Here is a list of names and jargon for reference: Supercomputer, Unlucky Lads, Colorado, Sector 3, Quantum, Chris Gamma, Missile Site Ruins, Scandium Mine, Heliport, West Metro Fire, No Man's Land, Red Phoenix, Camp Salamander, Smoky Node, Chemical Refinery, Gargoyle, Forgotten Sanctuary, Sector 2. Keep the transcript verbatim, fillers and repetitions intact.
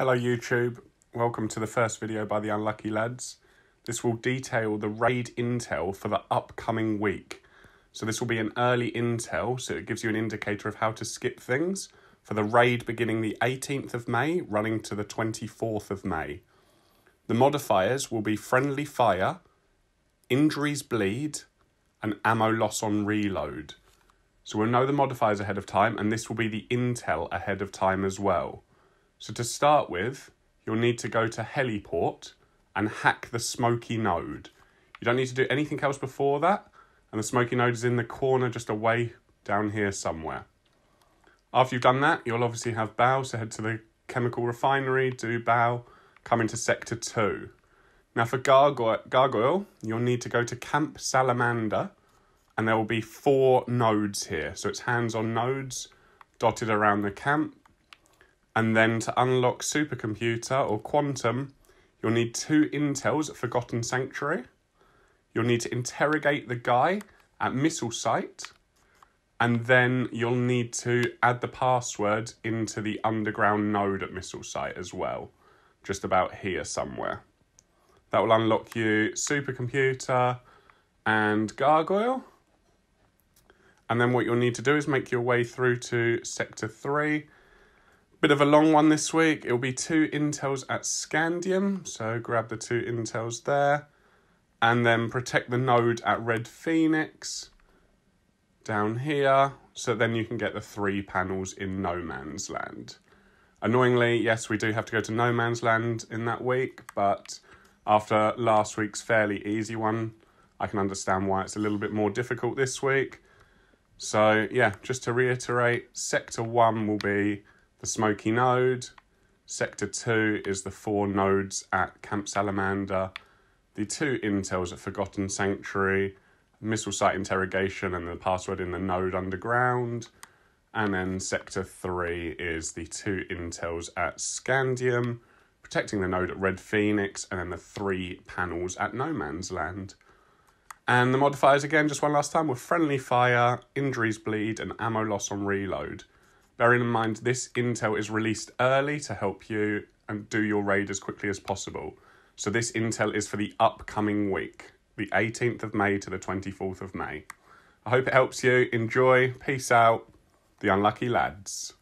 Hello YouTube, welcome to the first video by the Unlucky Lads. This will detail the raid intel for the upcoming week. So this will be an early intel, so it gives you an indicator of how to skip things for the raid beginning the eighteenth of May, running to the twenty-fourth of May. The modifiers will be friendly fire, injuries bleed, and ammo loss on reload. So we'll know the modifiers ahead of time, and this will be the intel ahead of time as well. So to start with, you'll need to go to Heliport and hack the Smoky Node. You don't need to do anything else before that, and the Smoky Node is in the corner just away down here somewhere. After you've done that, you'll obviously have bow, so head to the Chemical Refinery, do bow, come into Sector two. Now for Gargoyle, Gargoyle, you'll need to go to Camp Salamander, and there will be four nodes here. So it's hands-on nodes dotted around the camp. And then to unlock Supercomputer or Quantum, you'll need two intels at Forgotten Sanctuary. You'll need to interrogate the guy at Missile Site. And then you'll need to add the password into the underground node at Missile Site as well. Just about here somewhere. That will unlock you Supercomputer and Gargoyle. And then what you'll need to do is make your way through to Sector three. Bit of a long one this week. It'll be two intels at Scandium, so grab the two intels there. And then protect the node at Red Phoenix down here, so then you can get the three panels in No Man's Land. Annoyingly, yes, we do have to go to No Man's Land in that week, but after last week's fairly easy one, I can understand why it's a little bit more difficult this week. So yeah, just to reiterate, Sector one will be the Smoky Node, Sector two is the four nodes at Camp Salamander, the two intels at Forgotten Sanctuary, Missile Site Interrogation and the password in the node underground, and then Sector three is the two intels at Scandium, protecting the node at Red Phoenix, and then the three panels at No Man's Land. And the modifiers again, just one last time, were friendly fire, injuries bleed, and ammo loss on reload. Bearing in mind, this intel is released early to help you and do your raid as quickly as possible. So this intel is for the upcoming week, the eighteenth of May to the twenty-fourth of May. I hope it helps you. Enjoy. Peace out. The Unlucky Lads.